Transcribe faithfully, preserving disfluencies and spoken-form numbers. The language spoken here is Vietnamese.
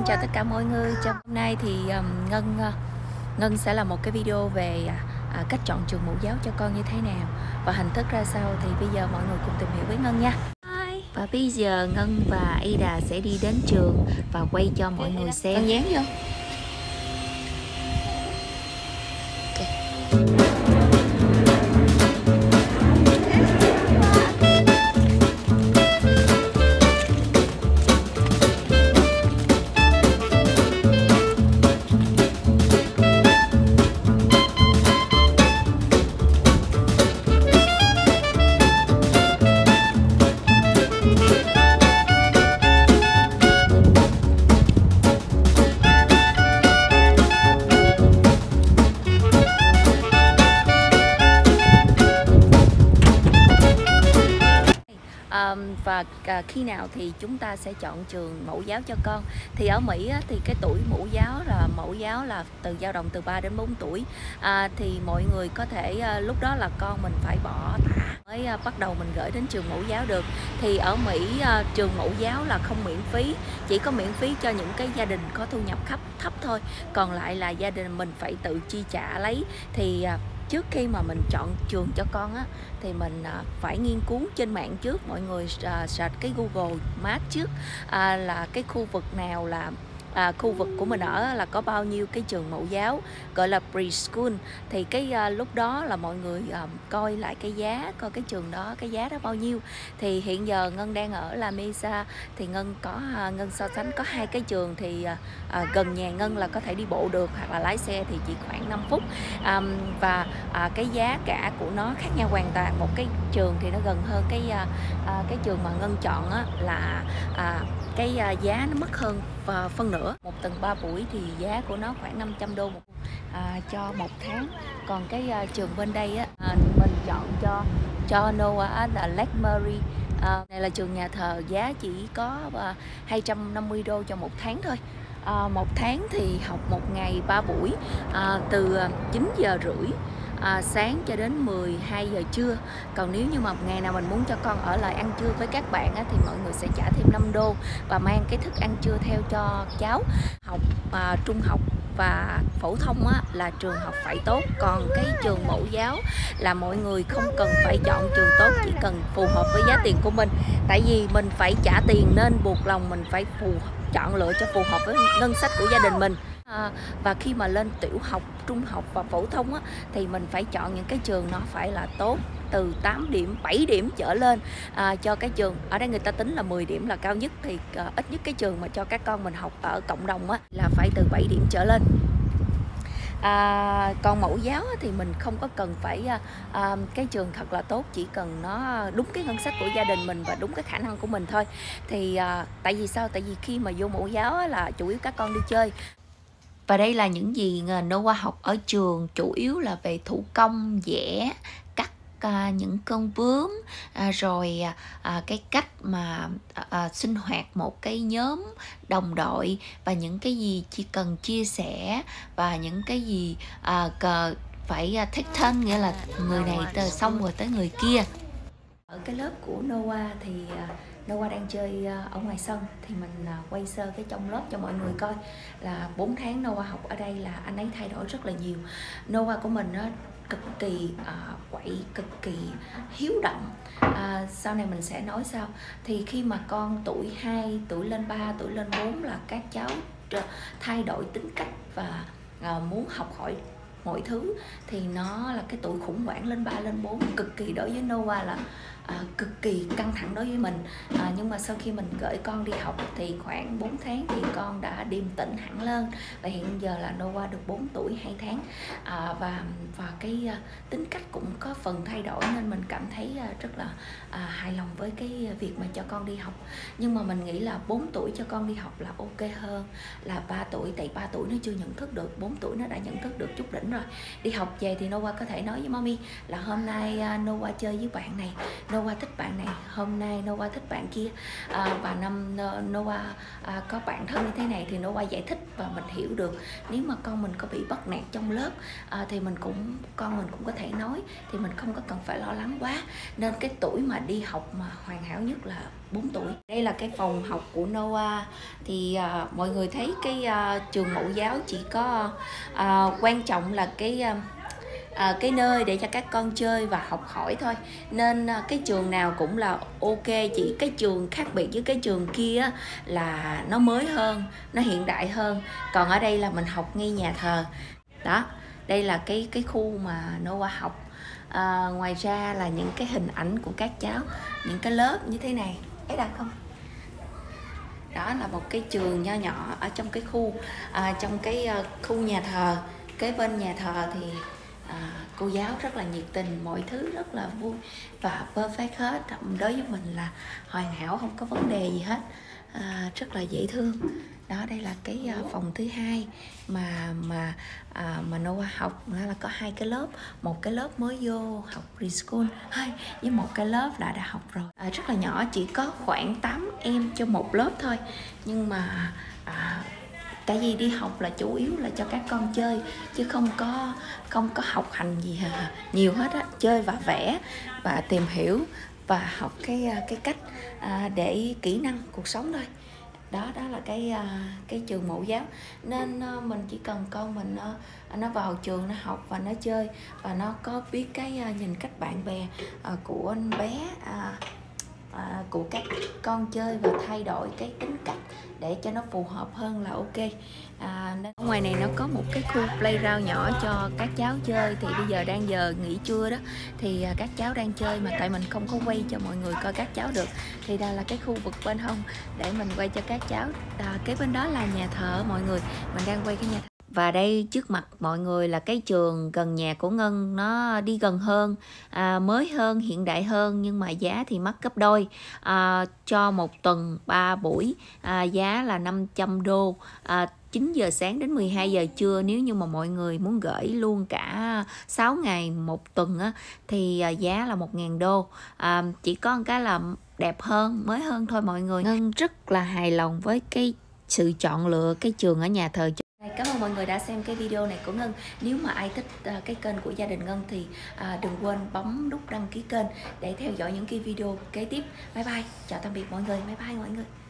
Xin chào tất cả mọi người. Trong hôm nay thì Ngân Ngân sẽ làm một cái video về cách chọn trường mẫu giáo cho con như thế nào và hình thức ra sao, thì bây giờ mọi người cùng tìm hiểu với Ngân nha. Và bây giờ Ngân và Ada sẽ đi đến trường và quay cho mọi người xem. Ngân dán vô. Và khi nào thì chúng ta sẽ chọn trường mẫu giáo cho con? Thì ở Mỹ thì cái tuổi mẫu giáo là mẫu giáo là từ dao động từ ba đến bốn tuổi. à, Thì mọi người có thể lúc đó là con mình phải bỏ mới bắt đầu mình gửi đến trường mẫu giáo được. Thì ở Mỹ trường mẫu giáo là không miễn phí, chỉ có miễn phí cho những cái gia đình có thu nhập thấp, thấp thôi. Còn lại là gia đình mình phải tự chi trả lấy. Thì trước khi mà mình chọn trường cho con á, thì mình phải nghiên cứu trên mạng trước. Mọi người search cái Google Maps trước, à, là cái khu vực nào là à, khu vực của mình ở là có bao nhiêu cái trường mẫu giáo, gọi là preschool. Thì cái à, lúc đó là mọi người à, coi lại cái giá, coi cái trường đó cái giá đó bao nhiêu. Thì hiện giờ Ngân đang ở La Mesa, thì Ngân có à, Ngân so sánh có hai cái trường. Thì à, à, gần nhà Ngân là có thể đi bộ được hoặc là lái xe thì chỉ khoảng năm phút. à, Và à, cái giá cả của nó khác nhau hoàn toàn. Một cái trường thì nó gần hơn cái à, à, cái trường mà Ngân chọn á, là à, cái à, giá nó mất hơn và phân nửa. Một tuần ba buổi thì giá của nó khoảng năm trăm đô một, à, cho một tháng. Còn cái à, trường bên đây á, à, mình chọn cho cho Noah là Lake Murray. à, Này là trường nhà thờ, giá chỉ có à, hai trăm năm mươi đô cho một tháng thôi. à, Một tháng thì học một ngày ba buổi, à, từ chín giờ rưỡi À, sáng cho đến mười hai giờ trưa. Còn nếu như mà ngày nào mình muốn cho con ở lại ăn trưa với các bạn á, thì mọi người sẽ trả thêm năm đô và mang cái thức ăn trưa theo cho cháu. Học à, trung học và phổ thông á, là trường học phải tốt. Còn cái trường mẫu giáo là mọi người không cần phải chọn trường tốt, chỉ cần phù hợp với giá tiền của mình. Tại vì mình phải trả tiền nên buộc lòng mình phải phù chọn lựa cho phù hợp với ngân sách của gia đình mình. À, và khi mà lên tiểu học, trung học và phổ thông á, thì mình phải chọn những cái trường nó phải là tốt, từ tám điểm, bảy điểm trở lên à, cho cái trường. Ở đây người ta tính là mười điểm là cao nhất. Thì à, ít nhất cái trường mà cho các con mình học ở cộng đồng á, là phải từ bảy điểm trở lên. À, còn mẫu giáo thì mình không có cần phải à, cái trường thật là tốt, chỉ cần nó đúng cái ngân sách của gia đình mình và đúng cái khả năng của mình thôi. Thì à, tại vì sao? Tại vì khi mà vô mẫu giáo là chủ yếu các con đi chơi. Và đây là những gì Noah học ở trường, chủ yếu là về thủ công, vẽ, cắt à, những con bướm, à, rồi à, cái cách mà à, sinh hoạt một cái nhóm đồng đội, và những cái gì chỉ cần chia sẻ, và những cái gì à, cờ, phải take turn, nghĩa là người này tới xong rồi tới người kia. Ở cái lớp của Noah thì Noah đang chơi ở ngoài sân, thì mình quay sơ cái trong lớp cho mọi người coi. Là bốn tháng Noah học ở đây là anh ấy thay đổi rất là nhiều. Noah của mình nó cực kỳ uh, quậy, cực kỳ hiếu động. À, sau này mình sẽ nói sau. Thì khi mà con tuổi hai, tuổi lên ba, tuổi lên bốn là các cháu thay đổi tính cách và uh, muốn học hỏi mọi thứ. Thì nó là cái tuổi khủng hoảng lên ba lên bốn, cực kỳ đối với Noah là à, cực kỳ căng thẳng đối với mình. à, Nhưng mà sau khi mình gửi con đi học thì khoảng bốn tháng thì con đã điềm tĩnh hẳn lên. Và hiện giờ là Noah được bốn tuổi hai tháng. à, Và và cái à, tính cách cũng có phần thay đổi, nên mình cảm thấy à, rất là à, hài lòng với cái việc mà cho con đi học. Nhưng mà mình nghĩ là bốn tuổi cho con đi học là ok hơn là ba tuổi. Tại ba tuổi nó chưa nhận thức được, bốn tuổi nó đã nhận thức được chút đỉnh rồi. Đi học về thì Noah có thể nói với mommy là hôm nay Noah chơi với bạn này Noah thích bạn này, hôm nay Noah thích bạn kia, à, và năm Noah à, có bạn thân như thế này thì Noah giải thích và mình hiểu được. Nếu mà con mình có bị bắt nạt trong lớp à, thì mình cũng con mình cũng có thể nói, thì mình không có cần phải lo lắng quá. Nên cái tuổi mà đi học mà hoàn hảo nhất là bốn tuổi. Đây là cái phòng học của Noah. Thì à, mọi người thấy cái à, trường mẫu giáo chỉ có à, quan trọng là cái à, À, cái nơi để cho các con chơi và học hỏi thôi. Nên à, cái trường nào cũng là ok. Chỉ cái trường khác biệt với cái trường kia là nó mới hơn, nó hiện đại hơn. Còn ở đây là mình học ngay nhà thờ. Đó, đây là cái cái khu mà Noah học. à, Ngoài ra là những cái hình ảnh của các cháu, những cái lớp như thế này. Thấy đã không? Đó là một cái trường nho nhỏ ở trong cái khu à, trong cái uh, khu nhà thờ. Kế bên nhà thờ thì À, cô giáo rất là nhiệt tình, mọi thứ rất là vui và perfect hết. Đối với mình là hoàn hảo, không có vấn đề gì hết, à, rất là dễ thương. Đó, đây là cái phòng thứ hai mà mà à, mà Noah học. Nó là có hai cái lớp, một cái lớp mới vô học preschool với một cái lớp là đã học rồi. À, rất là nhỏ, chỉ có khoảng tám em cho một lớp thôi, nhưng mà à, tại vì đi học là chủ yếu là cho các con chơi chứ không có không có học hành gì à, nhiều hết á, chơi và vẽ và tìm hiểu và học cái cái cách à, để kỹ năng cuộc sống thôi. Đó, đó là cái cái trường mẫu giáo. Nên mình chỉ cần con mình nó nó vào trường, nó học và nó chơi và nó có biết cái nhìn cách bạn bè của anh bé à, À, của các con chơi và thay đổi cái tính cách để cho nó phù hợp hơn là ok. à, nên... Ở ngoài này nó có một cái khu playground nhỏ cho các cháu chơi. Thì bây giờ đang giờ nghỉ trưa đó, thì à, các cháu đang chơi mà tại mình không có quay cho mọi người coi các cháu được. Thì đây là cái khu vực bên hông để mình quay cho các cháu. à, Cái bên đó là nhà thờ mọi người, mình đang quay cái nhà thờ. Và đây trước mặt mọi người là cái trường gần nhà của Ngân, nó đi gần hơn, à, mới hơn, hiện đại hơn, nhưng mà giá thì mắc gấp đôi. À, cho một tuần ba buổi, à, giá là năm trăm đô, à, chín giờ sáng đến mười hai giờ trưa. Nếu như mà mọi người muốn gửi luôn cả sáu ngày một tuần á, thì giá là một nghìn đô. À, chỉ có một cái là đẹp hơn, mới hơn thôi mọi người. Ngân rất là hài lòng với cái sự chọn lựa cái trường ở nhà thờ. Cảm ơn mọi người đã xem cái video này của Ngân. Nếu mà ai thích uh, cái kênh của gia đình Ngân thì uh, đừng quên bấm nút đăng ký kênh để theo dõi những cái video kế tiếp. Bye bye, chào tạm biệt mọi người, bye bye mọi người.